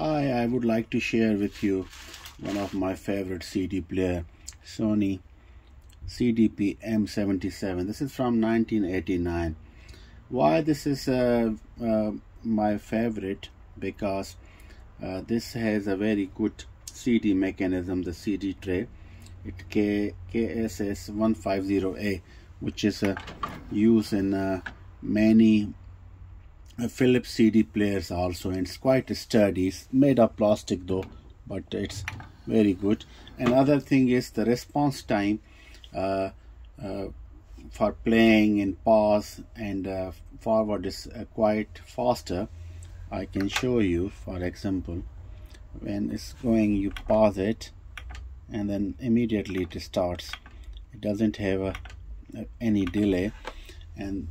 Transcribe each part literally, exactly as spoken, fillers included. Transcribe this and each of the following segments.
I, I would like to share with you one of my favorite C D player, Sony C D P M seventy-seven. This is from nineteen eighty-nine. Why this is uh, uh, my favorite? Because uh, this has a very good C D mechanism, the C D tray. It K K S S one fifty A, which is uh, used in uh, many uh, Philips C D players also, and it's quite sturdy. It's made of plastic though, but it's very good. Another thing is the response time uh, uh, for playing and pause and uh, forward is uh, quite faster. I can show you, for example, when it's going, you pause it and then immediately it starts. It doesn't have a, a, any delay, and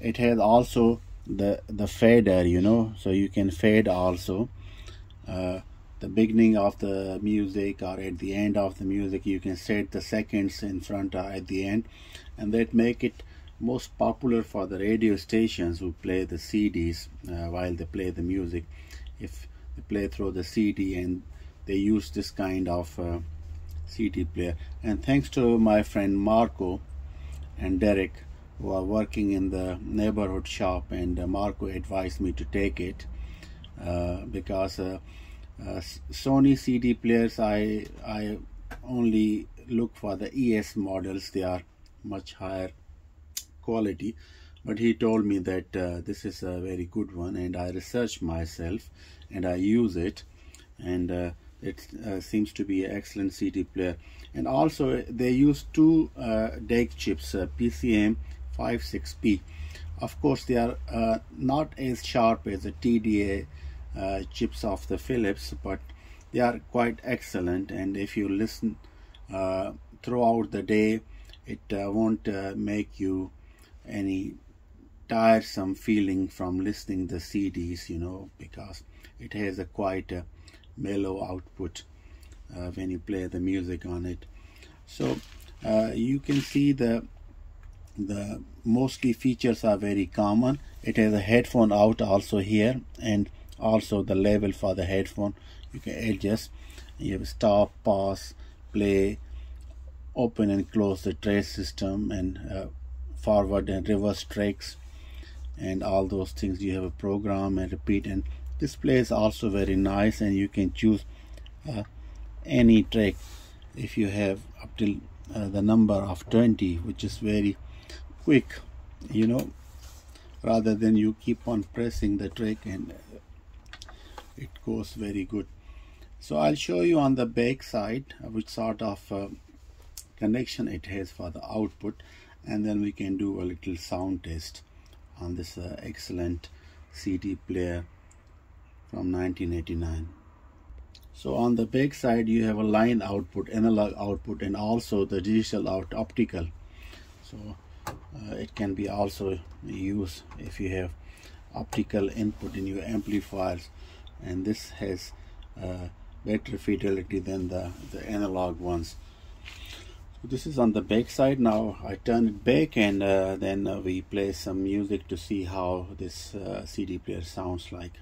it has also the the fader, you know, so you can fade also uh, the beginning of the music or at the end of the music. You can set the seconds in front or at the end, and that make it most popular for the radio stations who play the C Ds uh, while they play the music. If they play through the C D, and they use this kind of uh, C D player. And thanks to my friend Marco and Derek, who are working in the neighborhood shop, and uh, Marco advised me to take it uh, because uh, uh, Sony C D players, I, I only look for the E S models. They are much higher quality, but he told me that uh, this is a very good one, and I researched myself and I use it, and uh, it uh, seems to be an excellent C D player. And also they use two uh, D A C chips, uh, P C M five six P. Of course they are uh, not as sharp as the T D A uh, chips of the Philips, but they are quite excellent, and if you listen uh, throughout the day, it uh, won't uh, make you any tiresome feeling from listening the C Ds, you know, because it has a quite a mellow output uh, when you play the music on it. So uh, you can see the the mostly features are very common. It has a headphone out also here, and also the level for the headphone you can adjust. You have stop, pause, play, open and close the tray system, and uh, forward and reverse tracks, and all those things. You have a program and repeat, and display is also very nice, and you can choose uh, any track if you have up till uh, the number of twenty, which is very quick, you know, rather than you keep on pressing the track, and uh, it goes very good. So I'll show you on the back side uh, which sort of uh, connection it has for the output, and then we can do a little sound test on this uh, excellent C D player from nineteen eighty-nine. So on the back side you have a line output, analog output, and also the digital out optical. So uh, it can be also used if you have optical input in your amplifiers, and this has uh, better fidelity than the, the analog ones. This is on the back side. Now I turn it back, and uh, then uh, we play some music to see how this uh, C D player sounds like.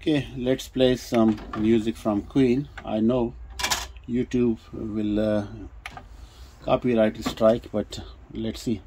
Okay, let's play some music from Queen. I know YouTube will uh, copyright strike, but let's see.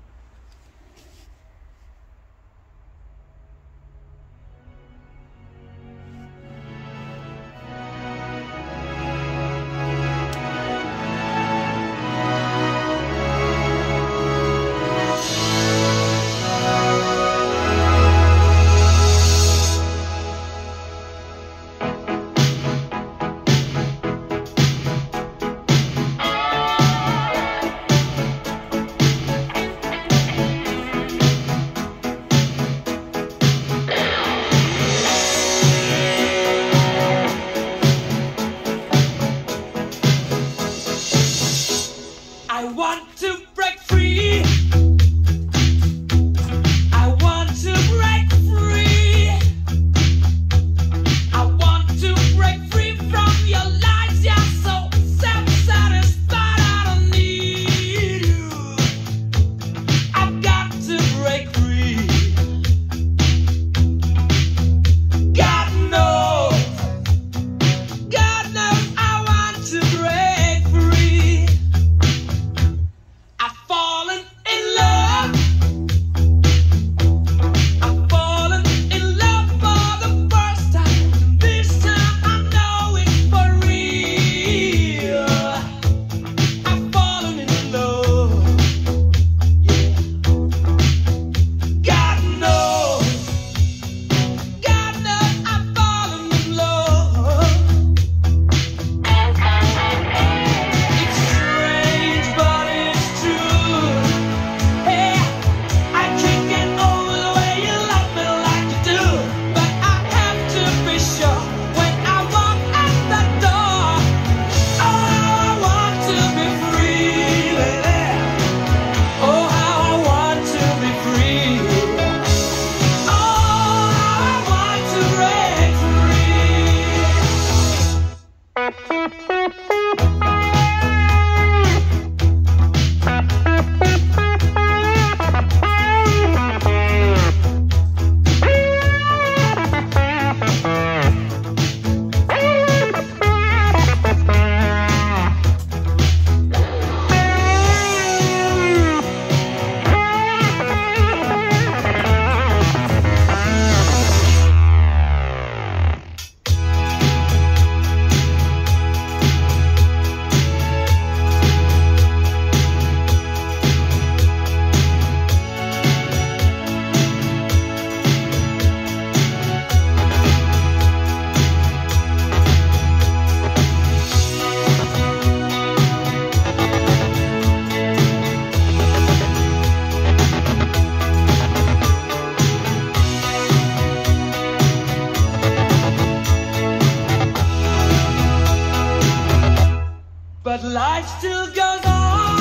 still goes on.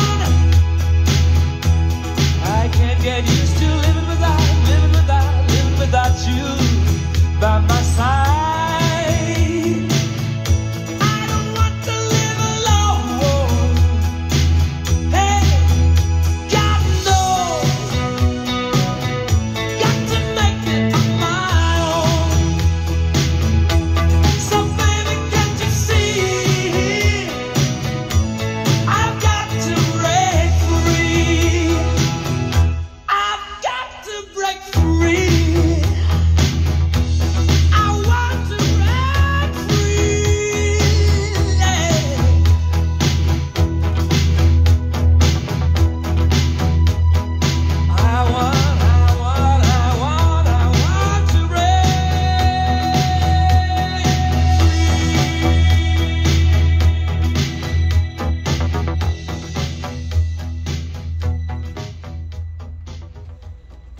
I can't get used to living without, living without, living without you by my side. I don't want to live alone. Hey, God knows, got to make it on my own. So baby, can't you see, I've got to break free. I've got to break free. I want to break free. Yeah. I want, I want, I want, I want to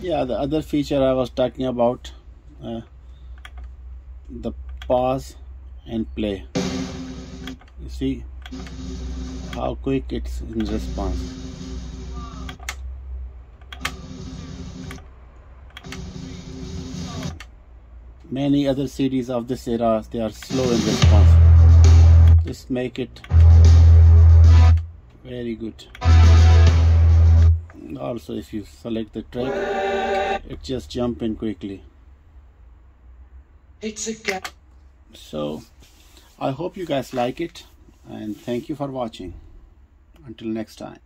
Yeah, the other feature I was talking about, uh, the pause and play. You see how quick it's in response. Many other C Ds of this era, they are slow in response. This make it very good. Also, if you select the track, it just jump in quickly. It's a cat. So I hope you guys like it, and thank you for watching. Until next time.